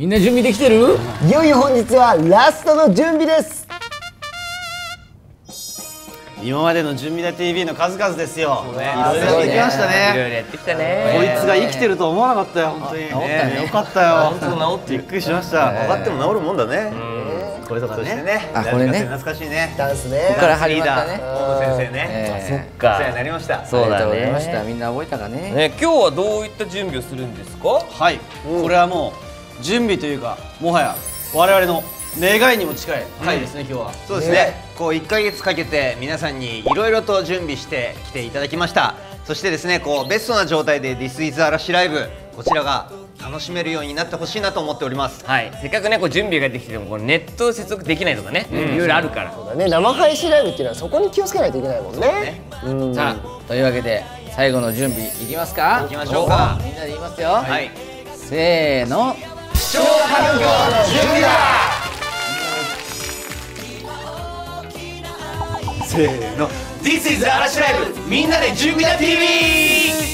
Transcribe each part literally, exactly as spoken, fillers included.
みんな準備できてる？いよいよ本日はラストの準備です。今までの準備だ ティーブイ の数々ですよ。いろいろやってきましたね。いろいろやってきたね。こいつが生きてると思わなかったよ。本当に治ったね。よかったよ。本当治ってびっくりしました。分かっても治るもんだね。これとしてね。あ、これね。懐かしいね。ダンスね。ここから始まったね。大野先生ね。そっか。お世話になりました。そうだね。みんな覚えたかね。ね、今日はどういった準備をするんですか？はい。これはもう準備というか、もはや我々の願いにも近い回ですね、うん、今日は。そうですね、ねこういっかげつかけて皆さんにいろいろと準備してきていただきました。そしてですね、こうベストな状態で「ディスイズアラシライブ」こちらが楽しめるようになってほしいなと思っております。はい、せっかくね、こう準備ができてても、このネット接続できないとかね、いろいろあるから。そうだね、生配信ライブっていうのは、そこに気をつけないといけないもんね。うん、さあ、というわけで、最後の準備いきますか。いきましょうか。みんなで言いますよ。はい。せーの。視聴環境の準備だ。せーの、ディスイズアラシライブ みんなで準備だ ティーブイ。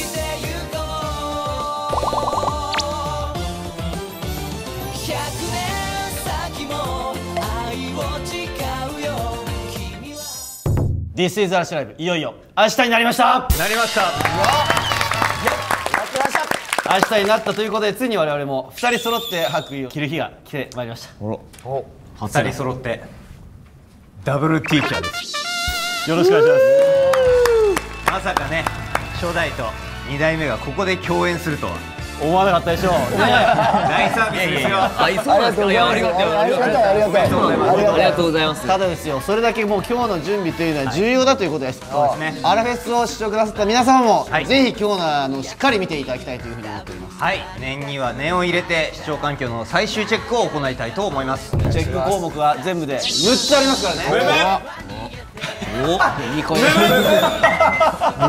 ディスイズアラシライブ いよいよ明日になりました。なりました。明日になったということで、ついに我々もふたり揃って白衣を着る日が来てまいりました。ふたり揃ってダブルティーチャーです。よろしくお願いします。まさかね、初代と二代目がここで共演するとは思わなかったでしょう。大サービスですよ。ありがとうございます。ありがとうございます。ただですよ、それだけもう今日の準備というのは重要だということです。そうですね。アラフェスを視聴くださった皆様もぜひ今日のあのしっかり見ていただきたいというふうに思っております。はい、念には念を入れて視聴環境の最終チェックを行いたいと思います。チェック項目は全部でむっつありますからね。お、いい声。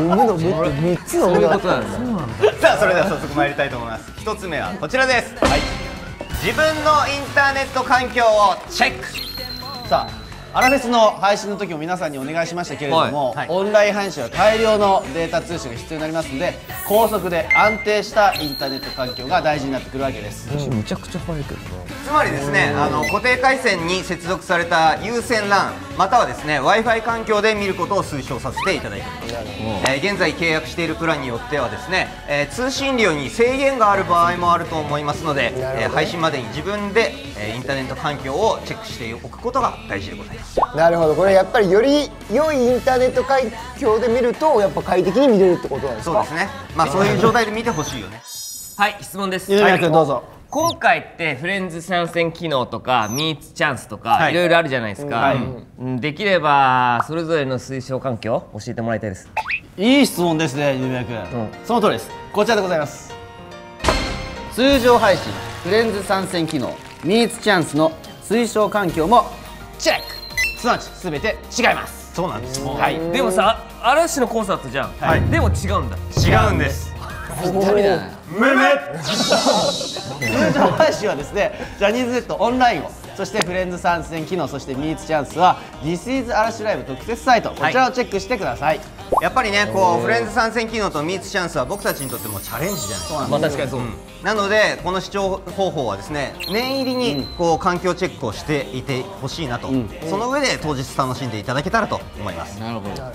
ムムのムって三つのことなんだ。さあ、それでは早速参りたいと思います。一つ目はこちらです。はい。自分のインターネット環境をチェック。さあ、アラフェスの配信の時も皆さんにお願いしましたけれども、はい、オンライン配信は大量のデータ通信が必要になりますので、高速で安定したインターネット環境が大事になってくるわけです。めちゃくちゃ早いけどな。つまりですね、あの固定回線に接続された有線 ラン またはですね ワイファイ 環境で見ることを推奨させていただいています。えー、現在契約しているプランによってはですね、えー、通信量に制限がある場合もあると思いますので、えー、配信までに自分で、えー、インターネット環境をチェックしておくことが大事でございます。なるほど。これやっぱりより良いインターネット環境で見るとやっぱ快適に見れるってことなんですか？そうですね、まあ、そういう状態で見てほしいよね。はい、質問です。ゆうや君どうぞ。今回ってフレンズ参戦機能とかミーツチャンスとかいろいろあるじゃないですか。できればそれぞれの推奨環境教えてもらいたいです。いい質問ですね、ゆうやくん。うん、その通りです。こちらでございます。通常配信、フレンズ参戦機能、ミーツチャンスの推奨環境もチェック。すなわち全て違います。そうなんです。はい、でもさ、嵐のコンサートじゃん。はい、でも違うんだ。違うんです。すごいね。むむ通常配信はですね、ジャニーズ Z オンラインを、そしてフレンズ参戦機能、そしてミーツチャンスは ディスイズアラシライブ 特設サイト、こちらをチェックしてください。やっぱりね、こうフレンズ参戦機能とミーツチャンスは僕たちにとってもチャレンジじゃないですか。まあ確かにそう。なのでこの視聴方法はですね、念入りにこう環境チェックをしていてほしいなと、うん、その上で当日楽しんでいただけたらと思います。なるほど。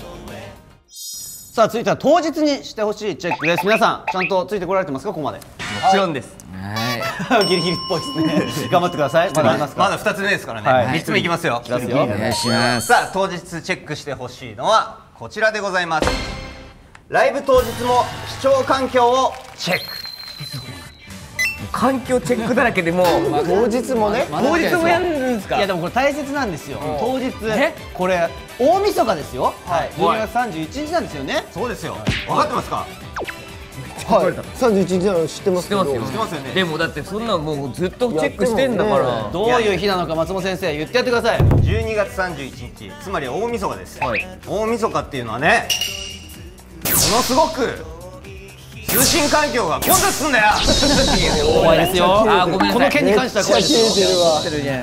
さあ、続いては当日にしてほしいチェックです。皆さんちゃんとついてこられてますか？ここまで。もちろんです。はい。ギリギリっぽいですね。頑張ってください。まだありますか？まだ二つ目ですからね。三つ目いきますよ。お願いします。さあ、当日チェックしてほしいのはこちらでございます。ライブ当日も視聴環境をチェック。環境チェックだらけでもう当日もね。当日もやるんですか？いやでもこれ大切なんですよ。当日これ。大晦日ですよ。はい。じゅうにがつさんじゅういちにちなんですよね。そうですよ。分かってますか？はい。さんじゅういちにちなの知ってますけど。知ってますよね。でもだってそんなもうずっとチェックしてんだから。どういう日なのか松本先生言ってやってください。じゅうにがつさんじゅういちにち、つまり大晦日です。はい。大晦日っていうのはね、ものすごく通信環境が混雑すんだよ。怖いですよ。あ、ごめんなさい。この件に関しては怖いです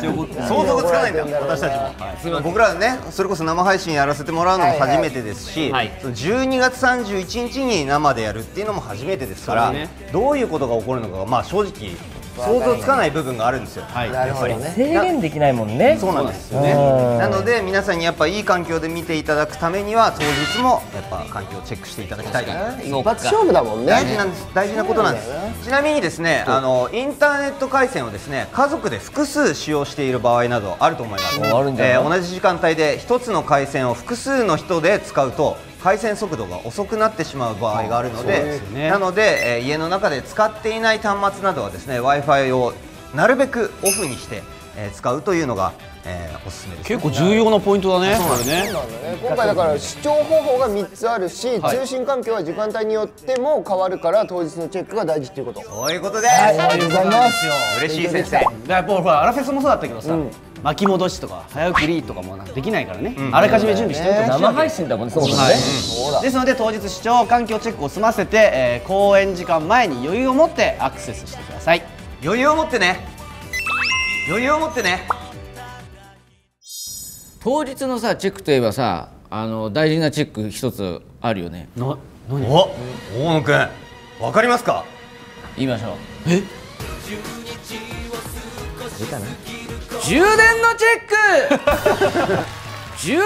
よ。想像がつかないんだよ、私たちも。僕らね、それこそ生配信やらせてもらうのも初めてですし、じゅうにがつさんじゅういちにちに生でやるっていうのも初めてですから、どういうことが起こるのかがまあ正直想像つかない部分があるんですよ。なるほどね。制限できないもんね。そうなんですよね。なので皆さんにやっぱいい環境で見ていただくためには当日もやっぱ環境をチェックしていただきたい。一発勝負だもんね。大事なんです。大事なことなんです。ちなみにですね、あのインターネット回線をですね、家族で複数使用している場合などあると思います。同じ時間帯で一つの回線を複数の人で使うと回線速度が遅くなってしまう場合があるので、なので、えー、家の中で使っていない端末などはですね Wi-Fi をなるべくオフにして、えー、使うというのが、えー、おすすめです。結構重要なポイントだね。今回だから視聴方法がみっつあるし、はい、通信環境は時間帯によっても変わるから当日のチェックが大事ということ。そういうことです。ありがとうございますよ。嬉しい先生。やっぱほらアラフェスもそうだったけどさ、うん、巻き戻しとか早送りとかもできないからね、あらかじめ準備してると生配信だもんね。ですので当日視聴環境チェックを済ませて、えー、公演時間前に余裕を持ってアクセスしてください。余裕を持ってね。余裕を持ってね。当日のさチェックといえばさ、あの大事なチェック一つあるよね。な、何？お、大野くんわかりますか？言いましょう。え？出たね。充電のチェック充電の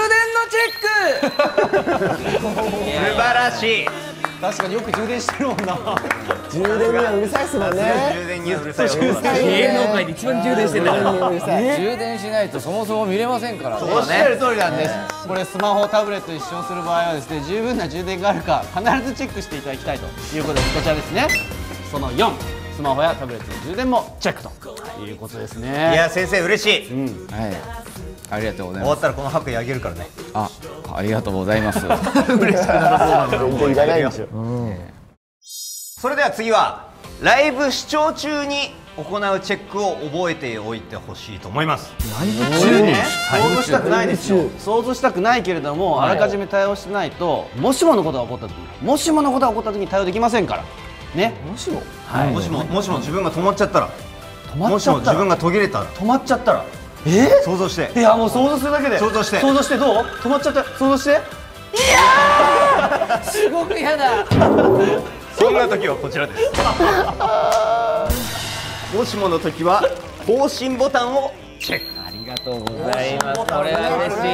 チェック素晴らしい。確かによく充電してるもんな。充電にはうるさいっすもんね。充電にはうるさい。芸能界で一番充電してるんだから。充電しないとそもそも見れませんから。おっしゃる通りなんです。これスマホ、タブレット一緒にする場合はですね、十分な充電があるか必ずチェックしていただきたいということです。こちらですね。そのよん、スマホやタブレットの充電もチェックということですね。いや先生嬉しい。うん、はい、ありがとうございます。終わったらこの白衣あげるからね。あ、ありがとうございます。嬉しくなるそうなんで。いらないでしょ。うん、それでは次はライブ視聴中に行うチェックを覚えておいてほしいと思います。ライブ中に想像したくないですよ。想像したくないけれども、あらかじめ対応してないと、もしものことが起こった時に、もしものことが起こった時に対応できませんから。ね、もしも、はい、もしも、もしも自分が止まっちゃったら、もしも自分が途切れたら、止まっちゃったら、え、想像して、いやもう想像するだけで、想像して、想像してどう？止まっちゃった、想像して、いやー、すごく嫌だ。そんな時はこちらです。もしもの時は方針ボタンをチェック。ありがとうございます。これは嬉しい。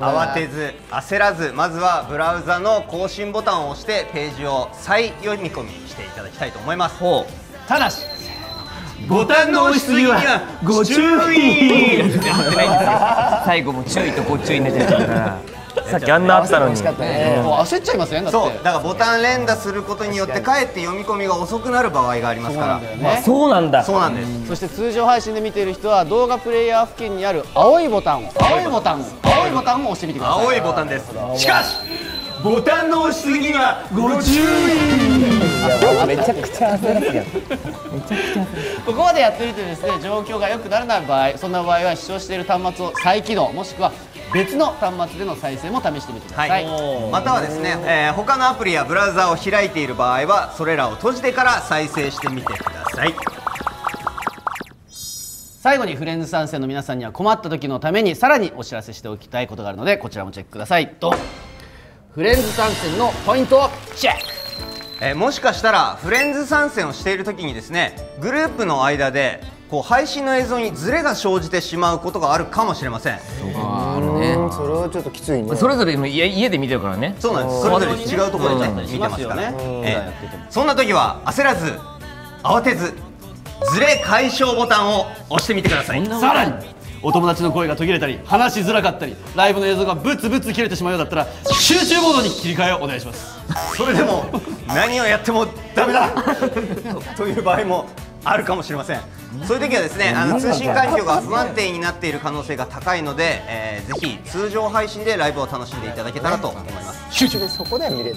慌てず焦らず、まずはブラウザの更新ボタンを押してページを再読み込みしていただきたいと思います。ただしボタンの押しすぎはご注意。最後も注意とご注意になっちゃったから。さっきあんなあったのに焦っちゃいません？だからボタン連打することによってかえって読み込みが遅くなる場合がありますから。そうなんだ。そうなんです。そして通常配信で見ている人は動画プレイヤー付近にある青いボタンを青いボタンを青いボタンを押してみてください。青いボタンです。しかしボタンの押しすぎにはご注意。めちゃくちゃ焦らすやん。ここまでやってみてですね、状況が良くならない場合、そんな場合は視聴している端末を再起動、もしくは別の端末での再生も試してみてください。はい、またはですね、えー、他のアプリやブラウザを開いている場合はそれらを閉じてから再生してみてください。最後にフレンズ参戦の皆さんには困った時のためにさらにお知らせしておきたいことがあるので、こちらもチェックください。ドン。フレンズ参戦のポイントをチェック。えー、もしかしたらフレンズ参戦をしている時にですね、グループの間でこう配信の映像にズレが生じてしまうことがあるかもしれません。あるね。それはちょっときついね。それぞれ家で見てるからね。そうなんです。それぞれ違うところで見てますからね。そんな時は焦らず慌てずズレ解消ボタンを押してみてください。さらにお友達の声が途切れたり話しづらかったりライブの映像がブツブツ切れてしまうようだったら集中モードに切り替えをお願いします。それでも何をやってもダメだという場合もあるかもしれません。そういう時はですね、あの通信環境が不安定になっている可能性が高いので、えー、ぜひ通常配信でライブを楽しんでいただけたらと思います。集中でそこで見れる。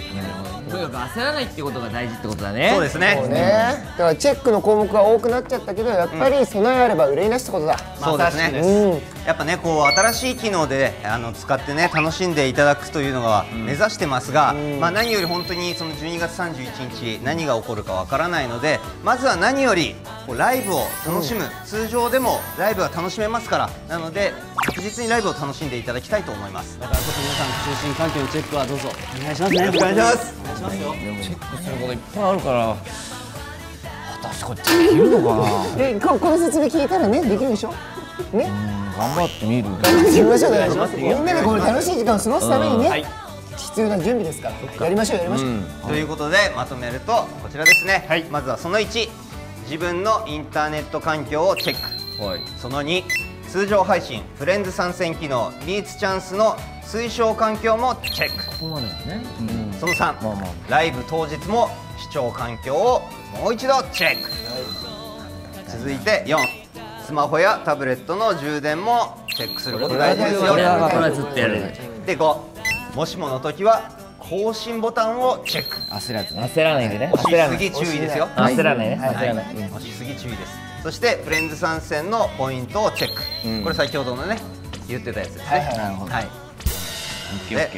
とにかく焦らないってことが大事ってことだね。そうですね。だからチェックの項目が多くなっちゃったけど、やっぱり備えあれば憂いなしってことだ。そうですね。やっぱね、こう新しい機能であの使ってね楽しんでいただくというのが目指してますが、まあ何より本当にそのじゅうにがつさんじゅういちにち何が起こるかわからないので、まずは何よりこうライブを楽しむ、うん、通常でもライブは楽しめますから、なので確実にライブを楽しんでいただきたいと思います。だからこそ皆さん通信環境のチェックはどうぞお願いしますね。お願いします。お願いしますよ。チェックすることいっぱいあるから果たしてできるのかな。え、この説明聞いたらね、できるでしょ。ね、頑張ってみる。頑張ってみましょう。お願いします。みんなでこれ楽しい時間を過ごすためにね、必要な準備ですから。やりましょう、やりましょう。ということで、まとめると、こちらですね。まずはそのいち、自分のインターネット環境をチェック。そのに、通常配信、フレンズ参戦機能、リーツチャンスの推奨環境もチェック。そのさん、ライブ当日も視聴環境をもう一度チェック。続いてよん、スマホやタブレットの充電もチェックすること大事ですよ。でご、もしもの時は更新ボタンをチェック。焦らず焦らないでね。押しすぎ注意ですよ。焦らないね。押しすぎ注意です。そしてフレンズ参戦のポイントをチェック。これ先ほどのね、言ってたやつですね。なるほど。はい。オッケーオッケ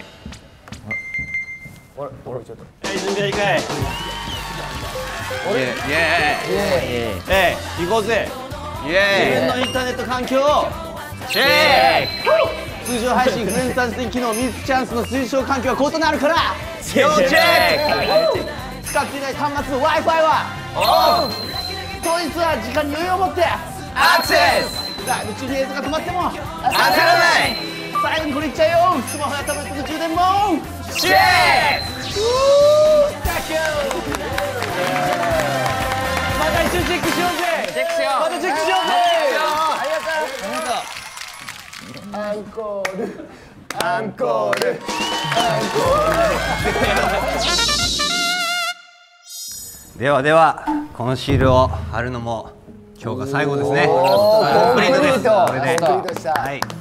ー。あれ、俺ちょっと。え、準備はいいかい。イエーイ。イエーイ。え、行こうぜ。イエーイ。自分のインターネット環境をチェック。通常配信フレンズ参戦機能ミスチャンスの推奨環境は異なるから要チェック。使っていない端末の Wi-Fi はオン。当日は時間に余裕を持ってアクセス。ライブ中に映像が止まっても焦らない。最後にこれいっちゃうよ。スマホやタブレットの充電もチェック。また一緒にチェックしようぜ。チェックしよう。またチェックしようぜ。ありがとう。アンコールアンコールアンコール。ではでは、このシールを貼るのも今日が最後ですね。コンプリートです。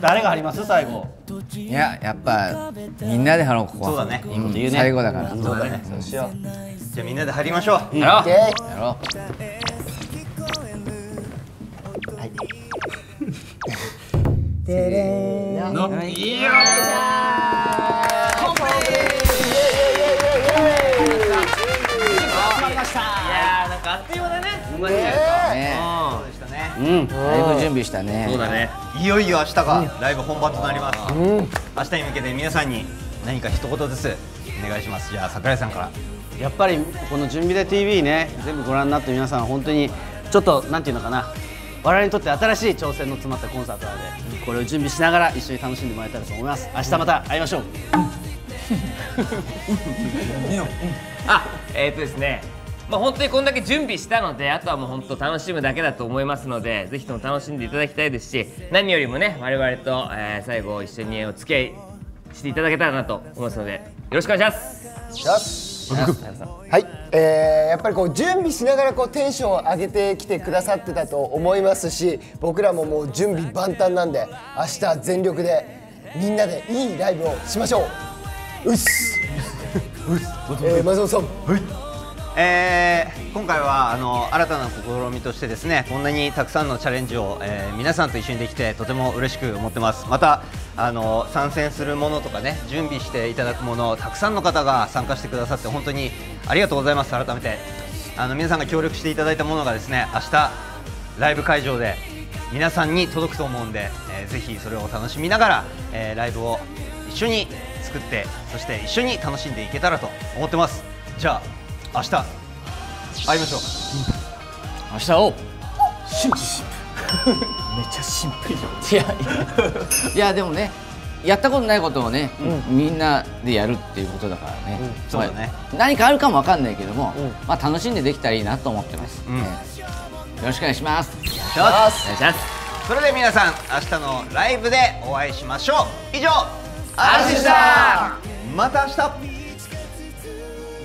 誰が貼ります最後。いや、やっぱみんなで貼ろう。ここはそうだね。最後だから。そうだね。そうしよう。じゃあみんなで貼りましょう。やろうやろう。はい。てれーの。よっしゃー。コンプリート。あっという間だね。うん、だいぶ準備したね。そうだね。いよいよ明日がライブ本番となります。明日に向けて皆さんに何か一言ずつお願いします。じゃあ櫻井さんから。やっぱりこの準備で ティーブイ ね、全部ご覧になって皆さん本当にちょっとなんていうのかな、我々にとって新しい挑戦の詰まったコンサートなので、これを準備しながら一緒に楽しんでもらえたらと思います。明日また会いましょう。あ、えーとですね。まあ本当にこんだけ準備したので、あとはもう本当楽しむだけだと思いますので、ぜひとも楽しんでいただきたいですし、何よりもね、我々と、えー、最後一緒にお付き合いしていただけたらなと思いますので、よろしくお願いします。よし。はい、えー、やっぱりこう準備しながらこうテンションを上げてきてくださってたと思いますし、僕らももう準備万端なんで、明日全力でみんなでいいライブをしましょう。うっす。うっす。えー、松本さん。はい。えー、今回はあの新たな試みとしてですね、こんなにたくさんのチャレンジを、えー、皆さんと一緒にできてとても嬉しく思ってます。またあの参戦するものとかね、準備していただくもの、たくさんの方が参加してくださって本当にありがとうございます。改めてあの皆さんが協力していただいたものがですね、明日ライブ会場で皆さんに届くと思うんで、えー、ぜひそれを楽しみながら、えー、ライブを一緒に作って、そして一緒に楽しんでいけたらと思ってます。じゃあ明日会いましょう。明日をシンプルシンプルめっちゃシンプル。いやでもね、やったことないことをね、みんなでやるっていうことだからね。そうだね。何かあるかもわかんないけども、まあ楽しんでできたらいいなと思ってます。よろしくお願いします。お願いします。それでは皆さん、明日のライブでお会いしましょう。以上、嵐でした。また明日。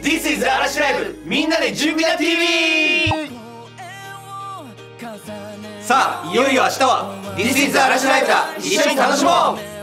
This is 嵐ライブ、みんなで準備だ ティーブイ。 さあ、いよいよ明日は This is 嵐ライブだ。一緒に楽しもう。